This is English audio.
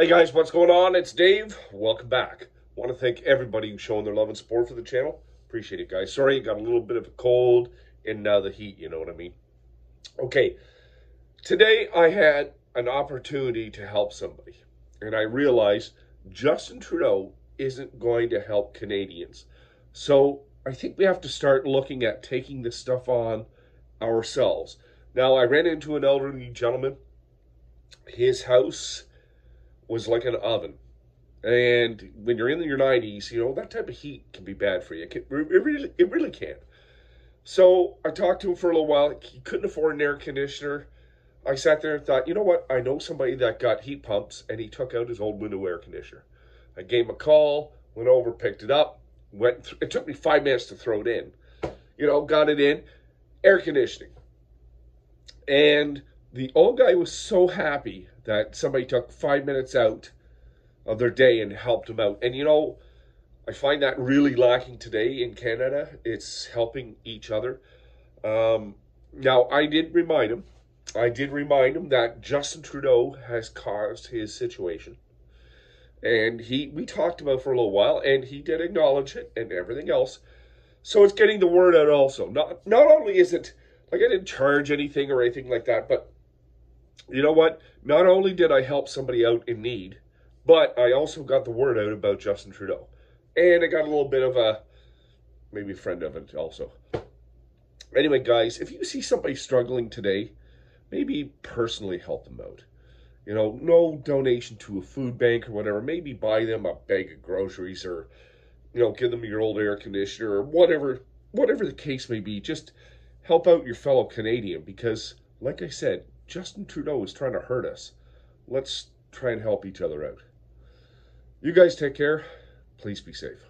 Hey guys, what's going on? It's Dave. Welcome back. Want to thank everybody who's showing their love and support for the channel. Appreciate it, guys. Sorry, got a little bit of a cold and the heat, you know what I mean? Okay, today I had an opportunity to help somebody, and I realized Justin Trudeau isn't going to help Canadians. So I think we have to start looking at taking this stuff on ourselves. Now, I ran into an elderly gentleman. His house was like an oven. And when you're in your 90s, you know, that type of heat can be bad for you. It really can. So I talked to him for a little while. He couldn't afford an air conditioner. I sat there and thought, you know what? I know somebody that got heat pumps, and he took out his old window air conditioner. I gave him a call, went over, picked it up. It took me 5 minutes to throw it in. You know, got it in. Air conditioning. And the old guy was so happy that somebody took 5 minutes out of their day and helped them out. And you know, I find that really lacking today in Canada. It's helping each other. Now, I did remind him that Justin Trudeau has caused his situation. And we talked about it for a little while, and he did acknowledge it and everything else. So it's getting the word out also. Not only is it, like, I didn't charge anything or anything like that, but you know what? Not only did I help somebody out in need, but I also got the word out about Justin Trudeau. And I got a little bit of a, maybe a friend of it also. Anyway, guys, if you see somebody struggling today, maybe personally help them out. You know, no donation to a food bank or whatever. Maybe buy them a bag of groceries, or, you know, give them your old air conditioner or whatever the case may be. Just help out your fellow Canadian, because, like I said, Justin Trudeau is trying to hurt us. Let's try and help each other out. You guys take care. Please be safe.